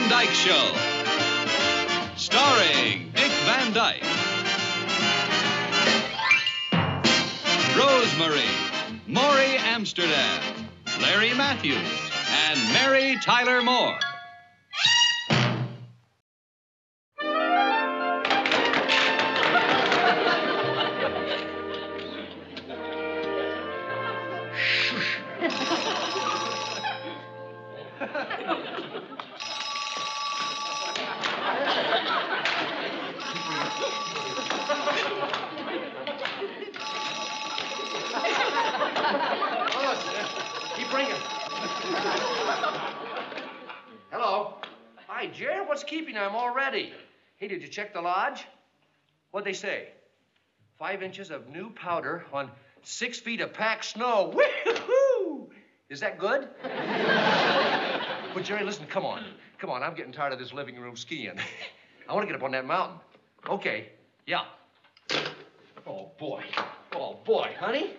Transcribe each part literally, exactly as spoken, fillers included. Van Dyke Show, starring Dick Van Dyke, Rose Marie, Maury Amsterdam, Larry Matthews, and Mary Tyler Moore. Hello. Hi, Jerry. What's keeping you? I'm all ready. Hey, did you check the lodge? What'd they say? Five inches of new powder on six feet of packed snow. Woo-hoo! Is that good? Well, Jerry, listen, come on. Come on, I'm getting tired of this living room skiing. I want to get up on that mountain. Okay. Yeah. Oh, boy. Oh, boy. Honey?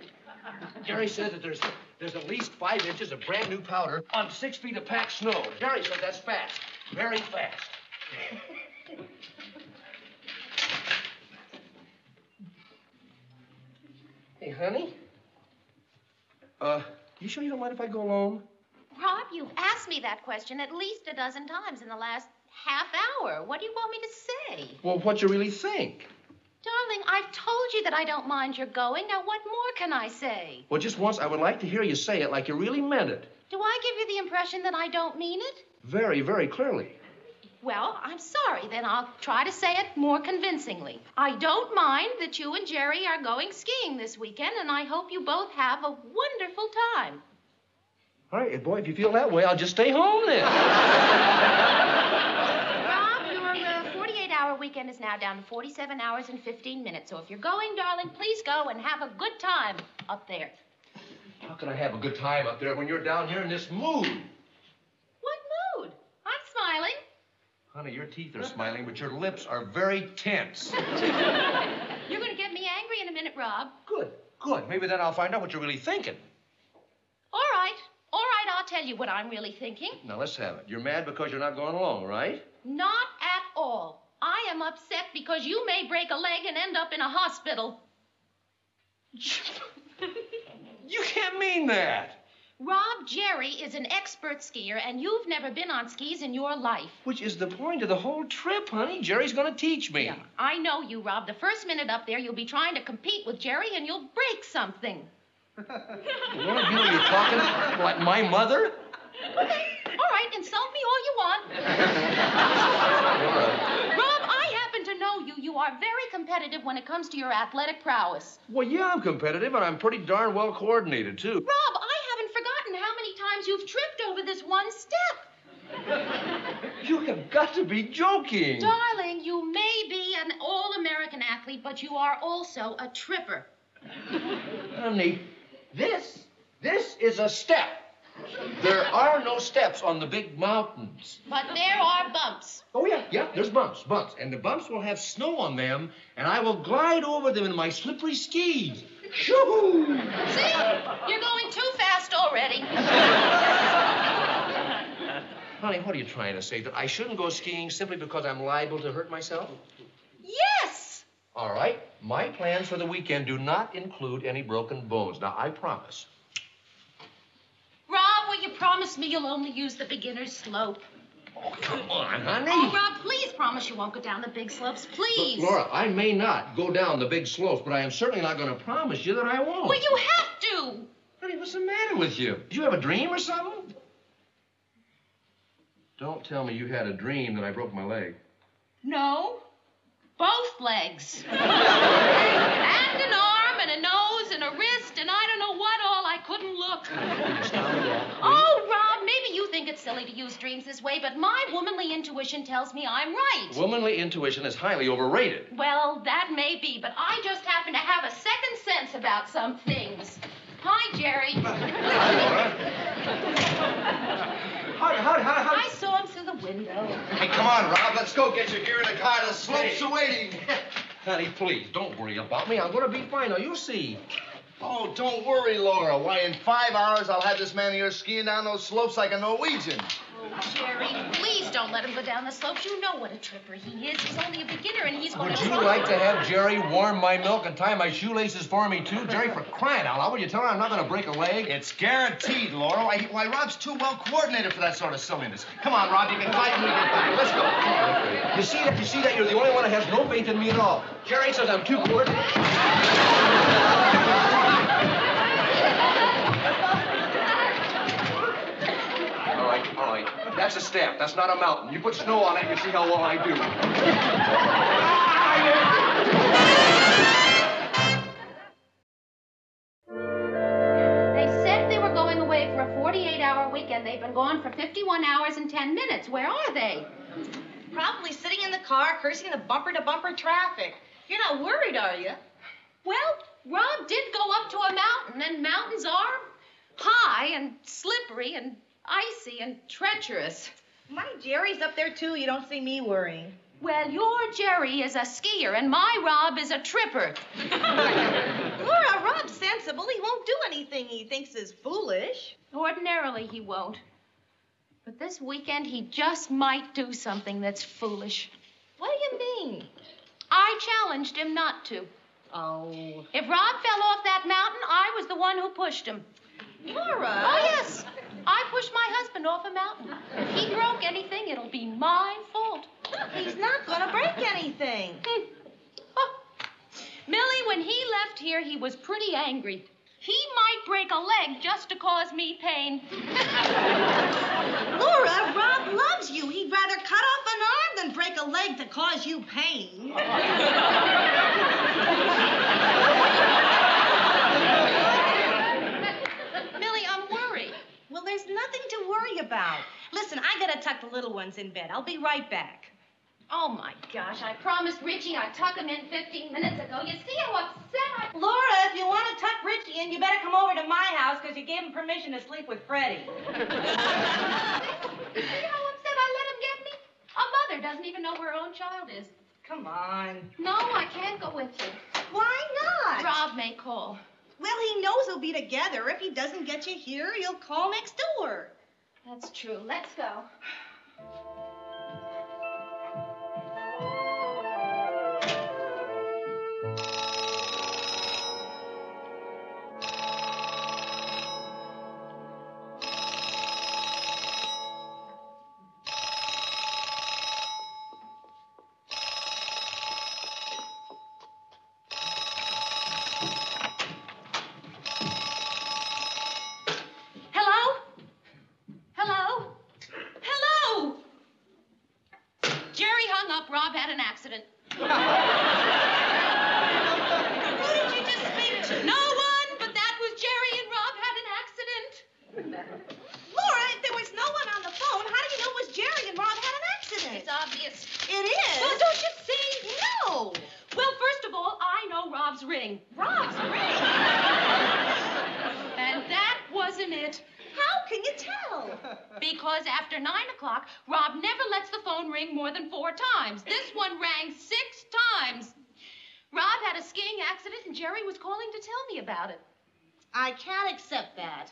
Jerry said that there's... There's at least five inches of brand new powder on six feet of packed snow. Jerry said that's fast. Very fast. Hey, honey? Uh, you sure you don't mind if I go alone? Rob, you've asked me that question at least a dozen times in the last half hour. What do you want me to say? Well, what you really think? Darling, I've told you that I don't mind your going. Now, what more can I say? Well, just once, I would like to hear you say it like you really meant it. Do I give you the impression that I don't mean it? Very, very clearly. Well, I'm sorry. Then I'll try to say it more convincingly. I don't mind that you and Jerry are going skiing this weekend, and I hope you both have a wonderful time. All right, boy, if you feel that way, I'll just stay home then. Weekend is now down to forty-seven hours and fifteen minutes. So if you're going, darling, please go and have a good time up there. How can I have a good time up there when you're down here in this mood? What mood? I'm smiling. Honey, your teeth are smiling, but your lips are very tense. You're going to get me angry in a minute, Rob. Good, good. Maybe then I'll find out what you're really thinking. All right. All right, I'll tell you what I'm really thinking. Now, let's have it. You're mad because you're not going along, right? Not at all. I am upset because you may break a leg and end up in a hospital. You can't mean that. Rob, Jerry is an expert skier, and you've never been on skis in your life. Which is the point of the whole trip, honey. Jerry's going to teach me. Yeah, I know you, Rob. The first minute up there, you'll be trying to compete with Jerry, and you'll break something. One of you are talking like my mother? Okay, all right, insult me all you want. You are very competitive when it comes to your athletic prowess. Well, yeah, I'm competitive, and I'm pretty darn well coordinated, too. Rob, I haven't forgotten how many times you've tripped over this one step. You have got to be joking. Darling, you may be an all-American athlete, but you are also a tripper. Honey, this, this is a step. There are no steps on the big mountains. But there are bumps. Oh, yeah, yeah, there's bumps, bumps. And the bumps will have snow on them, and I will glide over them in my slippery skis. Shoo-hoo! See? You're going too fast already. Honey, what are you trying to say? That I shouldn't go skiing simply because I'm liable to hurt myself? Yes! All right, my plans for the weekend do not include any broken bones. Now, I promise. You promise me you'll only use the beginner's slope. Oh, come on, honey. Oh, Rob, please promise you won't go down the big slopes, please. But, Laura, I may not go down the big slopes, but I am certainly not going to promise you that I won't. Well, you have to. Honey, what's the matter with you? Did you have a dream or something? Don't tell me you had a dream that I broke my leg. No. Both legs. And an arm and a nose and a wrist and I don't know what all. I couldn't look. Oh, Rob, maybe you think it's silly to use dreams this way, but my womanly intuition tells me I'm right. Womanly intuition is highly overrated. Well, that may be, but I just happen to have a second sense about some things. Hi, Jerry. Hi, Laura. How, how, how, how... I saw him through the window. Hey, come on, Rob, let's go get your gear in the car. The slopes are waiting. Honey, please, don't worry about me. I'm going to be fine. Now, you see... Oh, don't worry, Laura. Why, in five hours, I'll have this man here skiing down those slopes like a Norwegian. Oh, Jerry, please don't let him go down the slopes. You know what a tripper he is. He's only a beginner, and he's one of the Would you like to have Jerry warm my milk and tie my shoelaces for me, too? Jerry, for crying out loud, will you tell her I'm not going to break a leg? It's guaranteed, Laurel. I, why, Rob's too well coordinated for that sort of silliness. Come on, Rob, you can fight and we can fight. Let's go. You see that? You see that? You're the only one that has no faith in me at all. Jerry says I'm too coordinated. That's a stamp. That's not a mountain. You put snow on it, you see how well I do. They said they were going away for a forty-eight hour weekend. They've been gone for fifty-one hours and ten minutes. Where are they? Probably sitting in the car, cursing the bumper-to-bumper traffic. You're not worried, are you? Well, Rob did go up to a mountain, and mountains are high and slippery and icy and treacherous. My Jerry's up there, too. You don't see me worrying. Well, your Jerry is a skier, and my Rob is a tripper. Laura, Rob's sensible. He won't do anything he thinks is foolish. Ordinarily, he won't. But this weekend, he just might do something that's foolish. What do you mean? I challenged him not to. Oh. If Rob fell off that mountain, I was the one who pushed him. Laura. Oh, yes. I pushed my husband off a mountain. If he broke anything, it'll be my fault. He's not going to break anything. Hmm. Oh. Millie, when he left here, he was pretty angry. He might break a leg just to cause me pain. Laura, Rob loves you. He'd rather cut off an arm than break a leg to cause you pain. There's nothing to worry about. Listen, I gotta tuck the little ones in bed. I'll be right back. Oh, my gosh, I promised Richie I'd tuck him in fifteen minutes ago. You see how upset I... Laura, if you want to tuck Richie in, you better come over to my house, because you gave him permission to sleep with Freddie. You see how upset I let him get me? A mother doesn't even know where her own child is. Come on. No, I can't go with you. Why not? Rob may call. Well, he knows he'll be together. If he doesn't get you here, he'll call next door. That's true. Let's go. I can't accept that.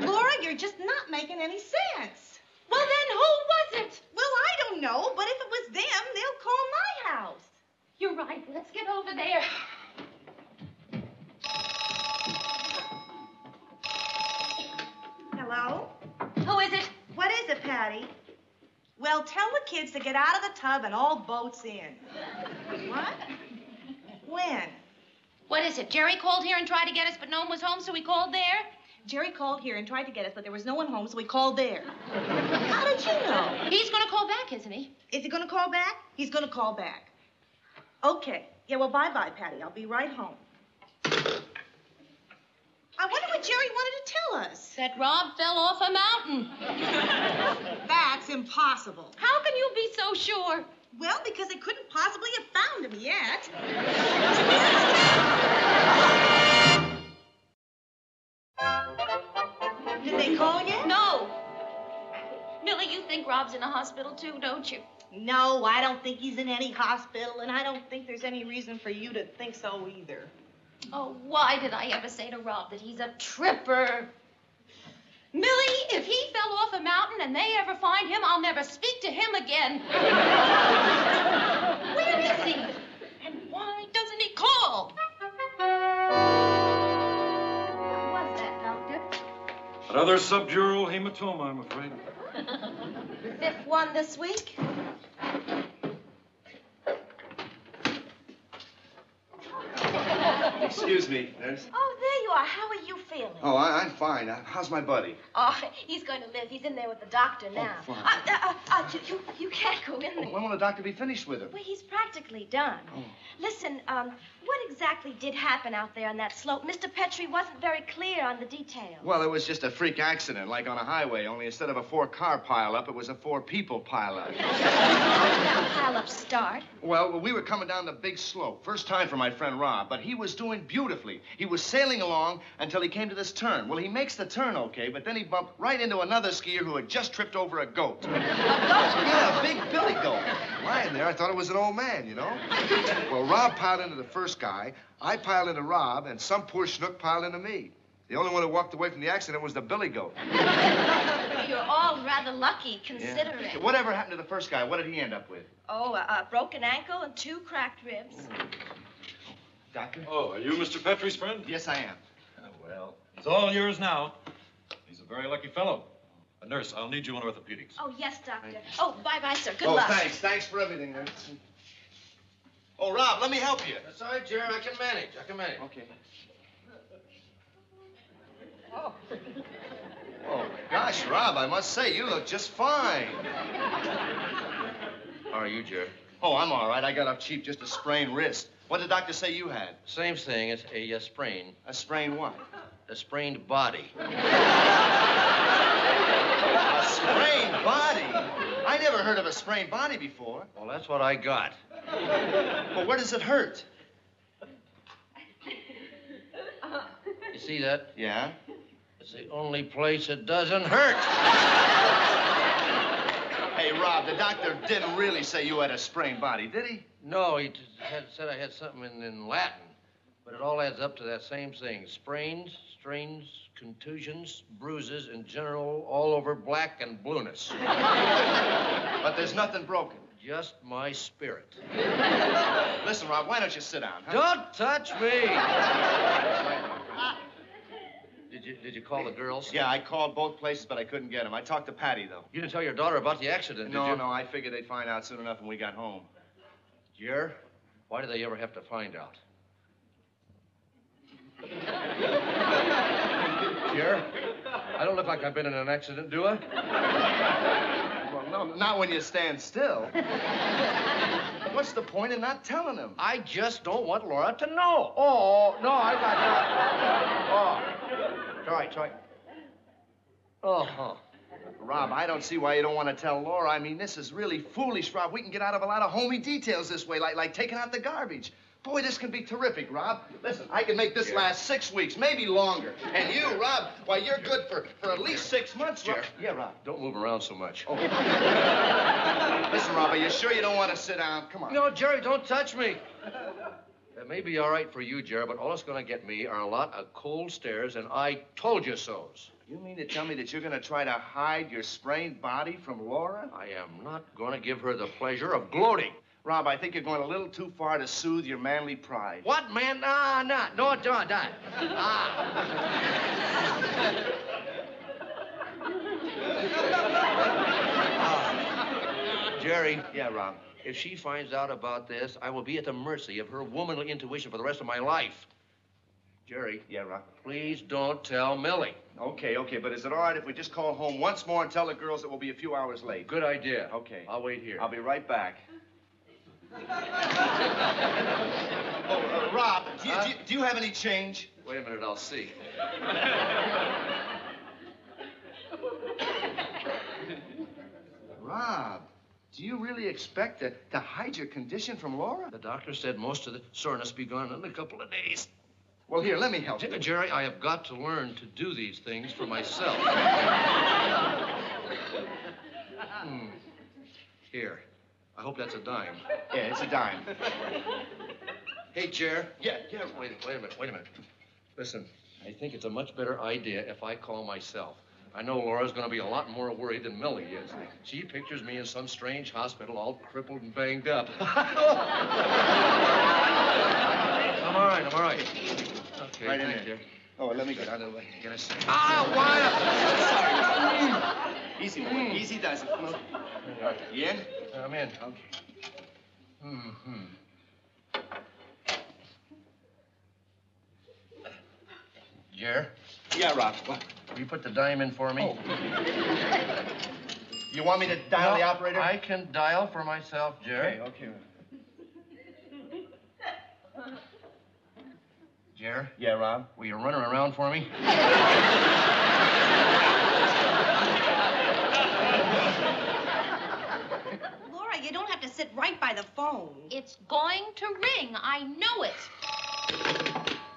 Laura, you're just not making any sense. Well, then who was it? Well, I don't know, but if it was them, they'll call my house. You're right. Let's get over there. Hello? Who is it? What is it, Patty? Well, tell the kids to get out of the tub and all boats in. What? When? What is it? Jerry called here and tried to get us, but no one was home, so we called there? Jerry called here and tried to get us, but there was no one home, so we called there. How did you know? He's going to call back, isn't he? Is he going to call back? He's going to call back. Okay. Yeah, well, bye-bye, Patty. I'll be right home. I wonder what Jerry wanted to tell us. That Rob fell off a mountain. That's impossible. How can you be so sure? Well, because they couldn't possibly have found him yet. Did they call you? No. Millie, you think Rob's in a hospital, too, don't you? No, I don't think he's in any hospital, and I don't think there's any reason for you to think so either. Oh, why did I ever say to Rob that he's a tripper? Millie, if he fell off a mountain and they ever find him, I'll never speak to him again. Where is he? And why doesn't he call? What was that, Doctor? Another subdural hematoma, I'm afraid. Fifth one this week? Excuse me, nurse. Oh, there you are. How are you feeling? Oh, I, I'm fine. Uh, how's my buddy? Oh, he's going to live. He's in there with the doctor now. Oh, fine. Uh, uh, uh, uh, you, you, you can't go in there. When will the doctor be finished with him? Well, he's practically done. Oh. Listen, um, what exactly did happen out there on that slope? Mister Petrie wasn't very clear on the details. Well, it was just a freak accident, like on a highway, only instead of a four-car pileup, it was a four-people pileup. How did that pileup start? Well, we were coming down the big slope. First time for my friend Rob, but he was doing beautifully. He was sailing along until he came to this turn. Well, he makes the turn okay, but then he bumped right into another skier who had just tripped over a goat. A goat? Yeah, a big billy goat. Lying there, I thought it was an old man, you know? Well, Rob piled into the first guy, I piled into Rob, and some poor schnook piled into me. The only one who walked away from the accident was the billy goat. You're all rather lucky, considering. Yeah. Whatever happened to the first guy? What did he end up with? Oh, a, a broken ankle and two cracked ribs. Oh. Doctor? Oh, are you Mister Petrie's friend? Yes, I am. Oh, well, he's all yours now. He's a very lucky fellow. A nurse, I'll need you in orthopedics. Oh, yes, doctor. Oh, bye-bye, sir. Good oh, luck. Oh, thanks. Thanks for everything, nurse. Oh, Rob, let me help you. That's all right, Jerry. I can manage. I can manage. Okay. Oh. Oh, gosh, Rob, I must say, you look just fine. How are you, Jerry? Oh, I'm all right. I got up cheap, just a sprained wrist. What did the doctor say you had? Same thing, as a, a sprain. A sprain what? A sprained body. A sprained body? I never heard of a sprained body before. Well, that's what I got. But where does it hurt? You see that? Yeah. It's the only place it doesn't hurt. Hey, Rob, the doctor didn't really say you had a sprained body, did he? No, he had, said I had something in, in Latin, but it all adds up to that same thing. Sprains, strains, contusions, bruises, in general, all over black and blueness. But there's nothing broken. Just my spirit. Listen, Rob, why don't you sit down? Huh? Don't touch me! Did you, did you call the girls? Yeah, I called both places, but I couldn't get them. I talked to Patty, though. You didn't tell your daughter about the accident, did you? No, no, I figured they'd find out soon enough when we got home. Jer, why did they ever have to find out? Jer, I don't look like I've been in an accident, do I? Well, no, not when you stand still. What's the point in not telling them? I just don't want Laura to know. Oh, no, I got that. Oh. Try, try. Oh, huh. Rob, I don't see why you don't want to tell Laura. I mean, this is really foolish, Rob. We can get out of a lot of homey details this way, like, like taking out the garbage. Boy, this can be terrific, Rob. Listen, I can make this yeah. last six weeks, maybe longer. And you, Rob, why, you're yeah. good for, for at least yeah. six months, Rob. Yeah, Rob. Don't move around so much. Oh. Listen, Rob, are you sure you don't want to sit down? Come on. No, Jerry, don't touch me. It may be all right for you, Jerry, but all it's going to get me are a lot of cold stares and I told you so's. You mean to tell me that you're going to try to hide your sprained body from Laura? I am not going to give her the pleasure of gloating. Rob, I think you're going a little too far to soothe your manly pride. What, man? Nah, nah. No, don't, don't. Ah. ah. Jerry. Yeah, Rob. If she finds out about this, I will be at the mercy of her womanly intuition for the rest of my life. Jerry. Yeah, Rob? Please don't tell Millie. Okay, okay, but is it all right if we just call home once more and tell the girls that we'll be a few hours late? Good idea. Okay. I'll wait here. I'll be right back. oh, uh, Rob, do you, huh? do, you, do you have any change? Wait a minute, I'll see. Rob. Do you really expect to, to hide your condition from Laura? The doctor said most of the soreness be gone in a couple of days. Well, here, let me help you. Jerry, I have got to learn to do these things for myself. hmm. Here. I hope that's a dime. Yeah, it's a dime. Hey, Jer. Yeah, yeah. Wait, wait a minute, wait a minute. Listen, I think it's a much better idea if I call myself. I know Laura's going to be a lot more worried than Millie is. She pictures me in some strange hospital, all crippled and banged up. I'm all right, I'm all right. Okay, right in there. Oh, let me get out of the way. Get us. Ah, why? Sorry. Easy, boy. Mm. Easy does it. No. Yeah? I'm in. Okay. Mm-hmm. Yeah? Yeah, Rob. What? You put the dime in for me? Oh. You want me to dial no, the operator? I can dial for myself, Jerry. Okay, okay. Jerry? Yeah, Rob? Will you run her around for me? Laura, you don't have to sit right by the phone. It's going to ring. I know it.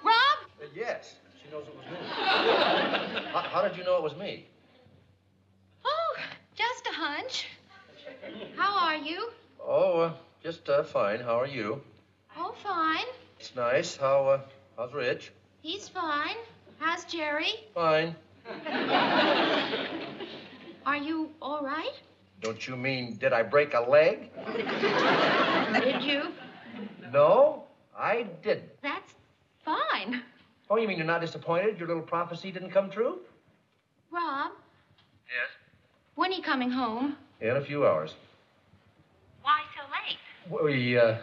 Rob? Uh, yes. She knows it was me. how, how did you know it was me? Oh, just a hunch. How are you? Oh, uh, just uh, fine. How are you? Oh, fine. It's nice. How, uh, how's Rich? He's fine. How's Jerry? Fine. Are you all right? Don't you mean, did I break a leg? Did you? No, I didn't. That's fine. Oh, you mean you're not disappointed? Your little prophecy didn't come true? Rob? Yes? When are you coming home? In a few hours. Why so late? We, uh,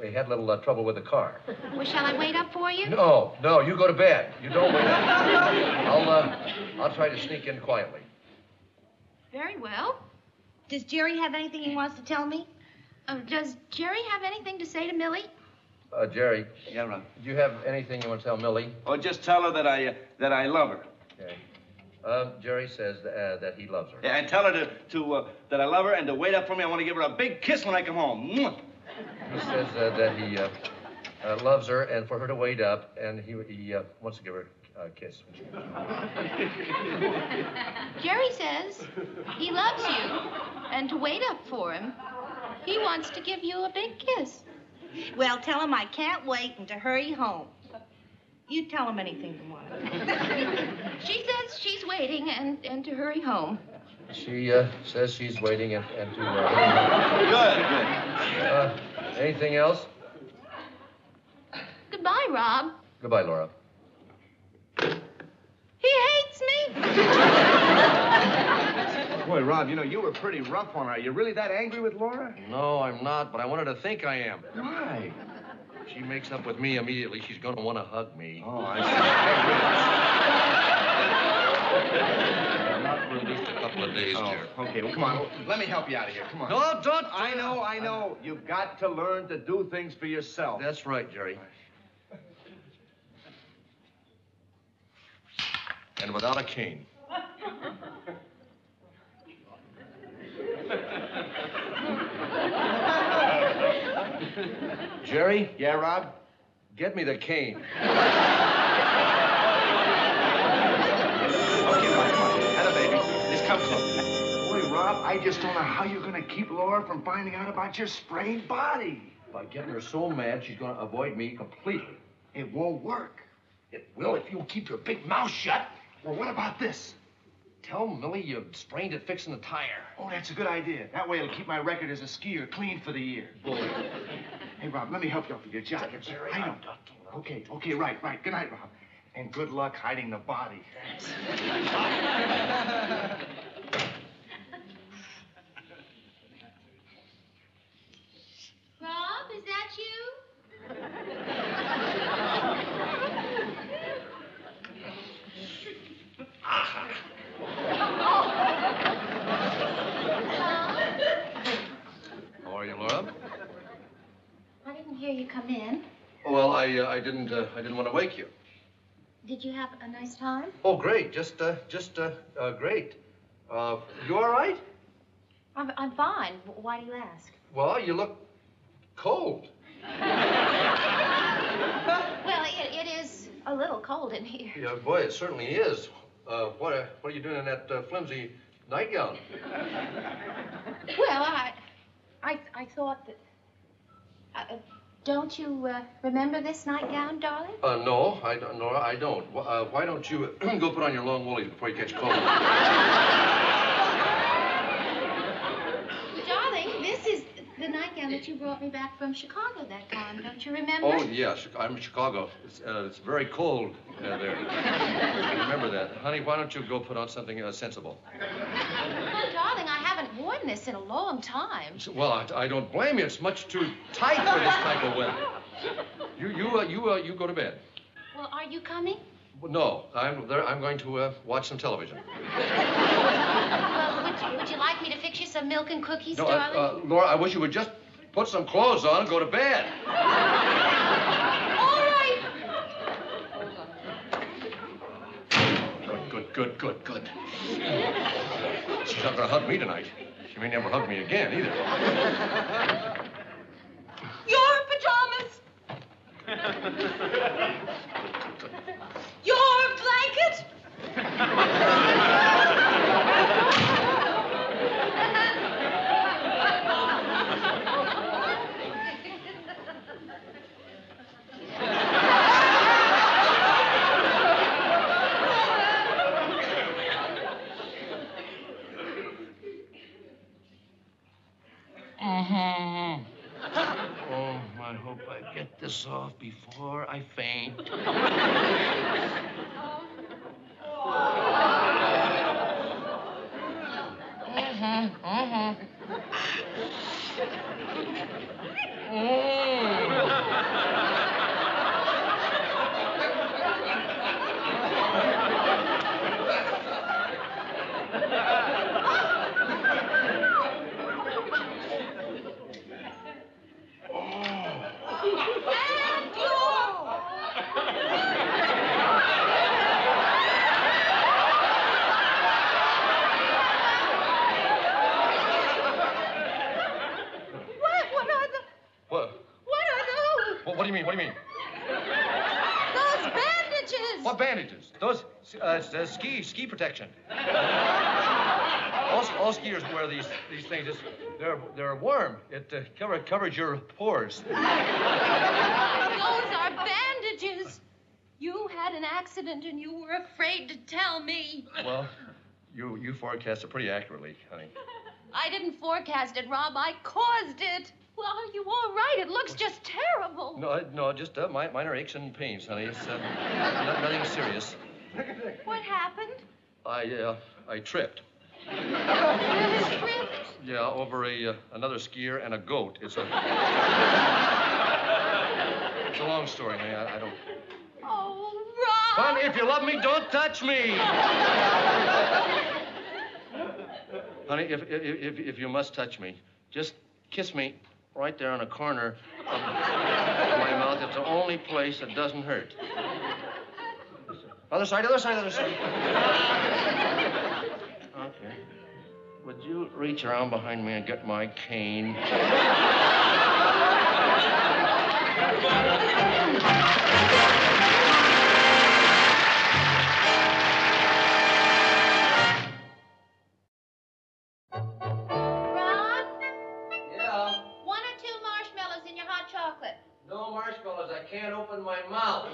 we had a little uh, trouble with the car. Well, shall I wait up for you? No, no, you go to bed. You don't wait up. I'll, uh, I'll try to sneak in quietly. Very well. Does Jerry have anything he wants to tell me? Uh, does Jerry have anything to say to Millie? Uh, Jerry. Yeah, Rob. Do you have anything you want to tell Millie? Oh, just tell her that I uh, that I love her. Okay. Uh, Jerry says uh, that he loves her. Yeah, and tell her to to uh, that I love her and to wait up for me. I want to give her a big kiss when I come home. He says uh, that he uh, uh, loves her and for her to wait up, and he he uh, wants to give her a kiss when she comes home. Jerry says he loves you and to wait up for him. He wants to give you a big kiss. Well, tell him I can't wait and to hurry home. You tell him anything you want. She says she's waiting and, and to hurry home. She uh, says she's waiting and, and to hurry home. Good, good. Uh, anything else? Goodbye, Rob. Goodbye, Laura. He hates me. Boy, Rob, you know, you were pretty rough on her. Are you really that angry with Laura? No, I'm not, but I want her to think I am. Why? If she makes up with me immediately, she's going to want to hug me. Oh, I see. I'm not for at least a couple of days, oh, Jerry. Okay, well, come on. Let me help you out of here. Come on. No, don't. I know, I know. You've got to learn to do things for yourself. That's right, Jerry. And without a cane. Jerry? Yeah, Rob? Get me the cane. Okay, Rob, come on. Hello, baby. Just come close. Boy, Rob, I just don't know how you're going to keep Laura from finding out about your sprained body. By getting her so mad, she's going to avoid me completely. It won't work. It will if you'll keep your big mouth shut. Well, what about this? Tell Millie you sprained it fixing the tire. Oh, that's a good idea. That way it'll keep my record as a skier clean for the year. Hey, Rob, let me help you off with your jacket. Second, Jerry, I know. Okay, okay, right, right. Good night, Rob. And good luck hiding the body. Thanks. Rob, is that you? Aha. How are you, Laura? I didn't hear you come in. Well, I uh, I didn't uh, I didn't want to wake you. Did you have a nice time? Oh, great, just uh, just uh, uh, great. Uh, you all right? I'm I'm fine. Why do you ask? Well, you look cold. Well, it, it is a little cold in here. Yeah, boy, it certainly is. Uh, what uh, what are you doing in that uh, flimsy nightgown? Well, I I I thought that. Uh, Don't you uh, remember this nightgown, darling? Uh, no, I don't, Nora, I don't. Uh, why don't you uh, go put on your long woolies before you catch cold? Darling, this is the nightgown that you brought me back from Chicago that time. Don't you remember? Oh, yeah, I'm in Chicago. It's, uh, it's very cold uh, there. I remember that. Honey, why don't you go put on something uh, sensible? Darling, I haven't worn this in a long time. Well, I, I don't blame you. It's much too tight for this type of weather. You, you, uh, you, uh, you go to bed. Well, are you coming? Well, no, I'm there. I'm going to uh, watch some television. Well, would you, would you like me to fix you some milk and cookies, no, darling? Uh, uh, Laura, I wish you would just put some clothes on and go to bed. All right. Good, good, good, good, good. She's not going to hug me tonight. She may never hug me again, either. Your pajamas. Your blanket. Off before I faint. Uh-huh, uh-huh. Uh, uh, ski, ski protection. all, all skiers wear these these things. It's, they're they're warm. It uh, cover, covers your pores. Those are bandages. You had an accident and you were afraid to tell me. Well, you you forecast it pretty accurately, honey. I didn't forecast it, Rob. I caused it. Well, are you all right? It looks just terrible. No, no, just uh, minor aches and pains, honey. It's uh, nothing serious. What happened? I, uh, I tripped. You tripped? Yeah, over a, uh, another skier and a goat. It's a... it's a long story, honey. I, I don't... Oh, Rob! Honey, if you love me, don't touch me! Honey, if, if, if, if you must touch me, just kiss me right there in a corner of my mouth. It's the only place that doesn't hurt. Other side, other side, other side. Okay. Would you reach around behind me and get my cane? Rob? Yeah? One or two marshmallows in your hot chocolate. No marshmallows. I can't open my mouth.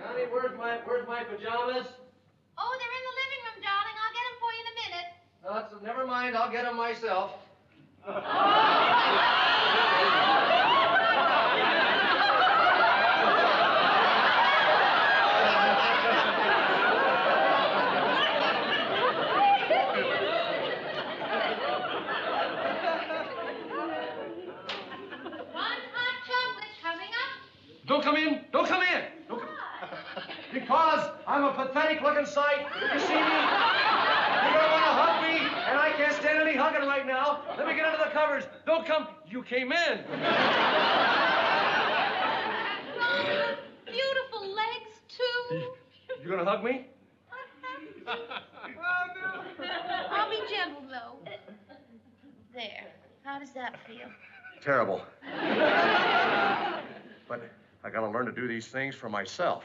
Honey, where's my, where's my pajamas? Oh, they're in the living room, darling. I'll get them for you in a minute. No, that's, never mind. I'll get them myself. One hot chocolate coming up. Don't come in. Don't come in. Because I'm a pathetic-looking sight. You see me? You don't want to hug me, and I can't stand any hugging right now. Let me get under the covers. Don't come. You came in. Oh, beautiful legs, too. You gonna hug me? Oh, no. I'll be gentle, though. There. How does that feel? Terrible. But... I gotta learn to do these things for myself.